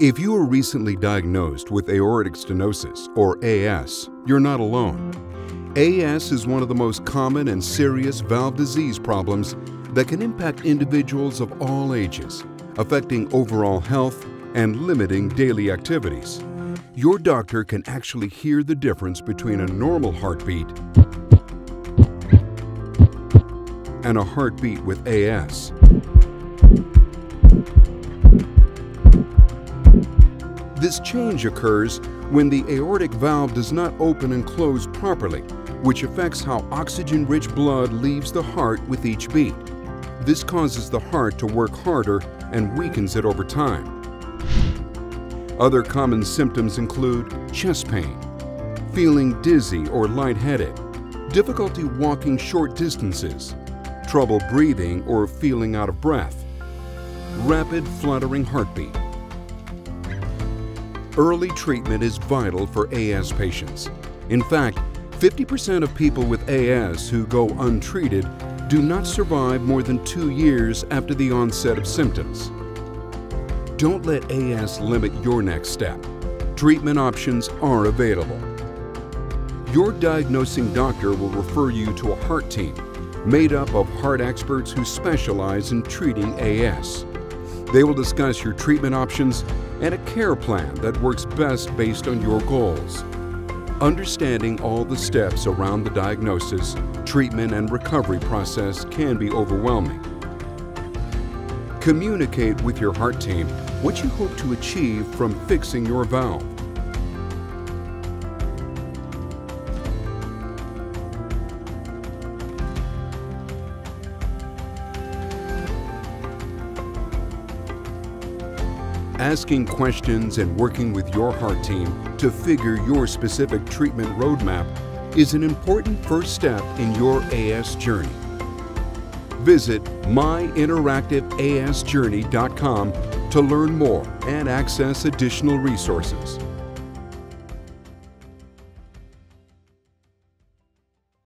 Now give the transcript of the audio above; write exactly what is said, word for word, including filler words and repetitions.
If you were recently diagnosed with aortic stenosis, or A S, you're not alone. A S is one of the most common and serious valve disease problems that can impact individuals of all ages, affecting overall health and limiting daily activities. Your doctor can actually hear the difference between a normal heartbeat and a heartbeat with A S. This change occurs when the aortic valve does not open and close properly, which affects how oxygen-rich blood leaves the heart with each beat. This causes the heart to work harder and weakens it over time. Other common symptoms include chest pain, feeling dizzy or lightheaded, difficulty walking short distances, trouble breathing or feeling out of breath, rapid fluttering heartbeat. Early treatment is vital for A S patients. In fact, fifty percent of people with A S who go untreated do not survive more than two years after the onset of symptoms. Don't let A S limit your next step. Treatment options are available. Your diagnosing doctor will refer you to a heart team made up of heart experts who specialize in treating A S. They will discuss your treatment options and a care plan that works best based on your goals. Understanding all the steps around the diagnosis, treatment, and recovery process can be overwhelming. Communicate with your heart team what you hope to achieve from fixing your valve. Asking questions and working with your heart team to figure your specific treatment roadmap is an important first step in your A S journey. Visit My Interactive A S Journey dot com to learn more and access additional resources.